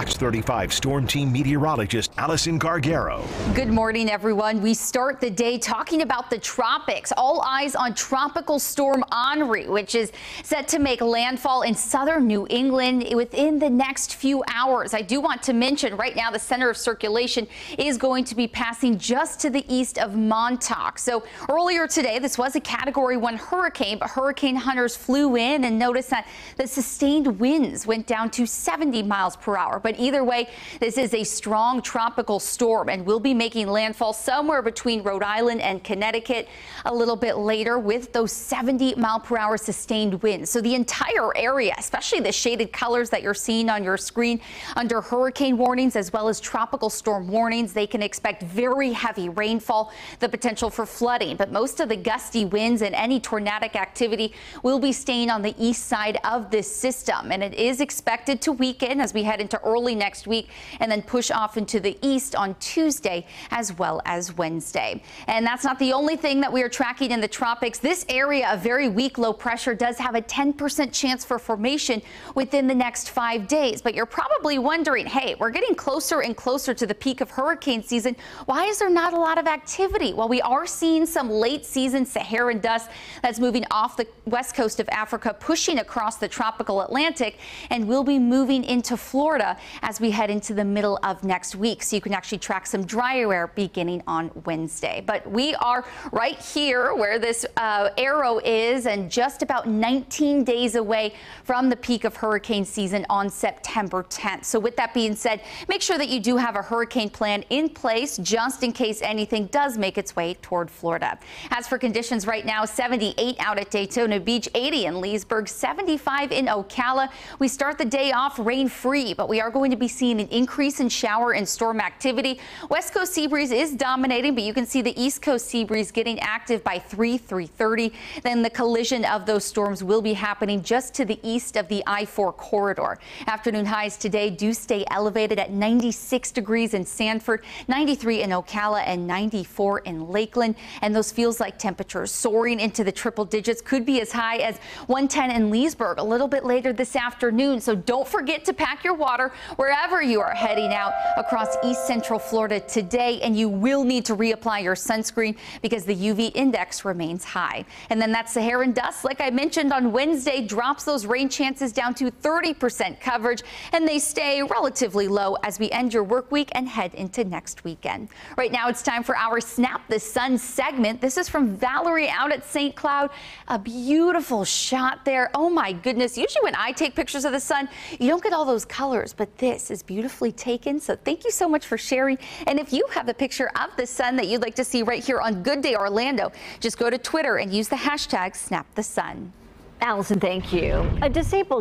FOX 35 Storm Team meteorologist Allison Gargaro. Good morning, everyone. We start the day talking about the tropics. All eyes on Tropical Storm Henri, which is set to make landfall in southern New England within the next few hours. I do want to mention right now the center of circulation is going to be passing just to the east of Montauk. So earlier today, this was a Category 1 hurricane, but hurricane hunters flew in and noticed that the sustained winds went down to 70 miles per hour. But either way, this is a strong tropical storm and will be making landfall somewhere between Rhode Island and Connecticut a little bit later with those 70-mile-per-hour sustained winds. So the entire area, especially the shaded colors that you're seeing on your screen, under hurricane warnings as well as tropical storm warnings, they can expect very heavy rainfall, the potential for flooding. But most of the gusty winds and any tornadic activity will be staying on the east side of this system. And it is expected to weaken as we head into early next week and then push off into the east on Tuesday as well as Wednesday. And that's not the only thing that we are tracking in the tropics. This area of very weak low pressure does have a 10% chance for formation within the next 5 days. But you're probably wondering, hey, we're getting closer and closer to the peak of hurricane season. Why is there not a lot of activity? Well, we are seeing some late season Saharan dust that's moving off the west coast of Africa, pushing across the tropical Atlantic, and will be moving into Florida as we head into the middle of next week. So you can actually track some drier air beginning on Wednesday. But we are right here where this arrow is and just about 19 days away from the peak of hurricane season on September 10th. So with that being said, make sure that you do have a hurricane plan in place just in case anything does make its way toward Florida. As for conditions right now, 78 out at Daytona Beach, 80 in Leesburg, 75 in Ocala. We start the day off rain free, but we are going to be seeing an increase in shower and storm activity. West Coast sea breeze is dominating, but you can see the East Coast sea breeze getting active by 3:30. Then the collision of those storms will be happening just to the east of the I-4 corridor. Afternoon highs today do stay elevated at 96 degrees in Sanford, 93 in Ocala, and 94 in Lakeland. And those feels like temperatures soaring into the triple digits, could be as high as 110 in Leesburg a little bit later this afternoon. So don't forget to pack your water wherever you are heading out across East Central Florida today, and you will need to reapply your sunscreen because the UV index remains high. And then that Saharan dust, like I mentioned on Wednesday, drops those rain chances down to 30% coverage, and they stay relatively low as we end your work week and head into next weekend. Right now it's time for our Snap the Sun segment. This is from Valerie out at St. Cloud. A beautiful shot there. Oh my goodness. Usually when I take pictures of the sun, you don't get all those colors, but this is beautifully taken. So thank you so much for sharing. And if you have a picture of the sun that you'd like to see right here on Good Day Orlando, just go to Twitter and use the hashtag #SnapTheSun. Allison, thank you. A disabled